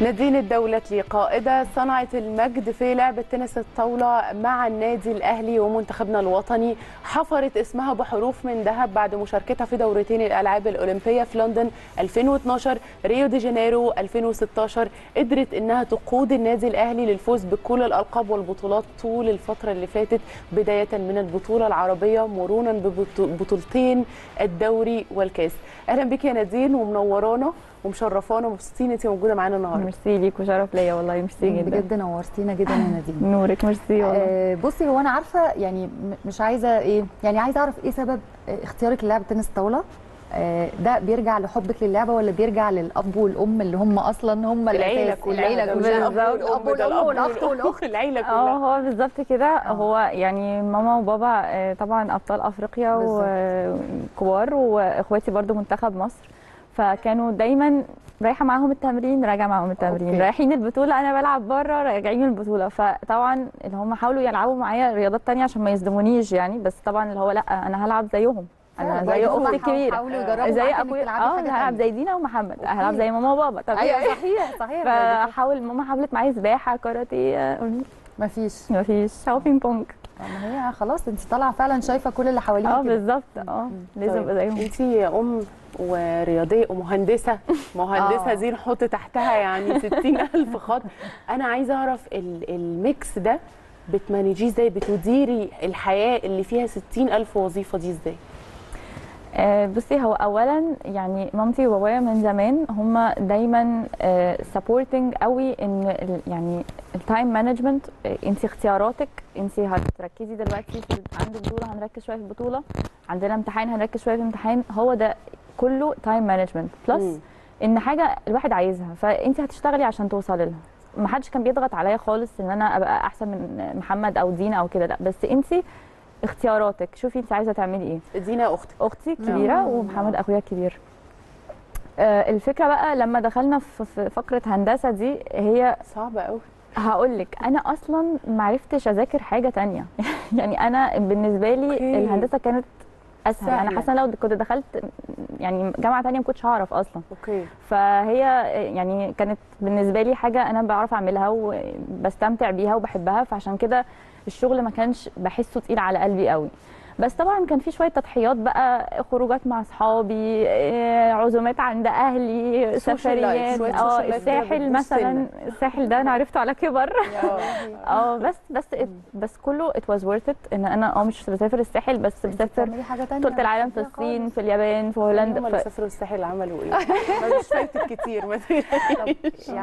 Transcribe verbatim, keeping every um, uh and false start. نادين الدولتي قائدة صنعت المجد في لعبة تنس الطاولة مع النادي الأهلي ومنتخبنا الوطني، حفرت اسمها بحروف من ذهب بعد مشاركتها في دورتين الألعاب الأولمبية في لندن ألفين واثناشر، ريو دي جانيرو ألفين وستاشر. قدرت إنها تقود النادي الأهلي للفوز بكل الألقاب والبطولات طول الفترة اللي فاتت، بداية من البطولة العربية مرورا ببطولتين الدوري والكاس. أهلا بك يا نادين ومنورانا ومشرفانا ومبسوطين انت موجوده معانا النهارده. ميرسي ليك وشرف ليا والله، ميرسي جدا بجد، نورتينا جدا يا نادين. نورك، ميرسي والله. آه بصي، هو انا عارفه يعني مش عايزه ايه، يعني عايزه اعرف ايه سبب اختيارك للعبه تنس طاوله؟ آه ده بيرجع لحبك للعبه ولا بيرجع للاب والام اللي هم اصلا هم العيله كلها؟ العيله كلها، الاب والام والاخت والاخت، العيله كلها. اه هو بالظبط كده. هو يعني ماما وبابا طبعا ابطال افريقيا وكبار، واخواتي برده منتخب مصر، فكانوا دايما رايحه معاهم التمرين، راجعه معاهم التمرين، أوكي. رايحين البطوله انا بلعب بره، راجعين البطوله. فطبعا اللي هم حاولوا يلعبوا معايا رياضات ثانيه عشان ما يصدمونيش يعني، بس طبعا اللي هو لا، انا هلعب زيهم، انا زي اختي الكبيره، زي ابويا، اه هلعب زي دينا ومحمد، هلعب زي ماما وبابا. طبيعي، صحيح صحيح. فحاول ماما، حاولت معايا سباحه، كاراتيه، مفيش مفيش هو بينج بونج. ما هي خلاص انت طالعه فعلا شايفه كل اللي حواليك. اه بالظبط، اه لازم ابقى زيهم. انت يا ام ورياضيه ومهندسه، مهندسه دي نحط تحتها يعني ستين ألف خط. انا عايزه اعرف الميكس ده بتمانجيه ازاي، بتديري الحياه اللي فيها ستين ألف وظيفه دي ازاي؟ آه بصي، هو اولا يعني مامتي وبابايا من زمان هم دايما سبورتنج آه قوي، ان يعني التايم مانجمنت، انت اختياراتك، انت هتركزي دلوقتي في عندك بطوله هنركز شويه في البطوله، عندنا امتحان هنركز شويه في الامتحان، هو ده كله تايم مانجمنت بلس ان حاجه الواحد عايزها فانت هتشتغلي عشان توصلي لها. ما حدش كان بيضغط عليا خالص ان انا ابقى احسن من محمد او دينا او كده، لا، بس انت اختياراتك، شوفي انت عايزه تعملي ايه. دينا اختي اختي كبيره ومحمد اخويا الكبير. آه الفكره بقى لما دخلنا في فقره هندسه دي هي صعبه قوي. هقول لك، انا اصلا ما عرفتش اذاكر حاجه ثانيه يعني انا بالنسبه لي أوكي. الهندسه كانت اسهل سهلة. انا حاسه لو كنت دخلت يعني جامعه ثانيه ما كنتش هعرف اصلا. اوكي. فهي يعني كانت بالنسبه لي حاجه انا بعرف اعملها وبستمتع بيها وبحبها، فعشان كده الشغل ما كانش بحسه تقيل على قلبي قوي. بس طبعا كان في شويه تضحيات بقى، خروجات مع اصحابي، عزومات عند اهلي، سفريات، اه الساحل مثلا. الساحل ده انا عرفته على كبر اه بس بس بس كله ات واز ورث ات، ان انا اه مش بسافر الساحل بس، بسافر ثلث العالم، في الصين، في اليابان، في هولندا. هم اللي سافروا الساحل عملوا ايه؟ مش فايتك كتير مثلا.